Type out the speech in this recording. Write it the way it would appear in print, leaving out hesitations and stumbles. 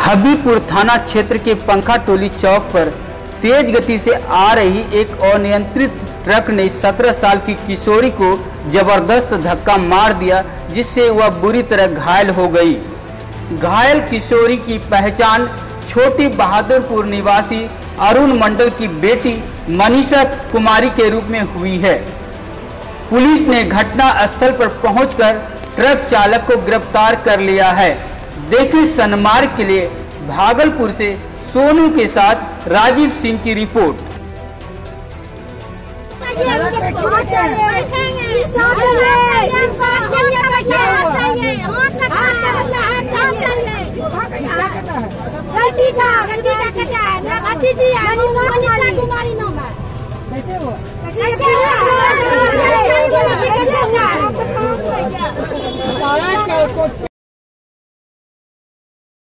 हबीपुर थाना क्षेत्र के पंखा टोली चौक पर तेज गति से आ रही एक अनियंत्रित ट्रक ने 17 साल की किशोरी को जबरदस्त धक्का मार दिया, जिससे वह बुरी तरह घायल हो गई। घायल किशोरी की पहचान छोटी बहादुरपुर निवासी अरुण मंडल की बेटी मनीषा कुमारी के रूप में हुई है। पुलिस ने घटना स्थल पर पहुंचकर ट्रक चालक को गिरफ्तार कर लिया है। देखिए सनमार्ग के लिए भागलपुर से सोनू के साथ राजीव सिंह की रिपोर्ट।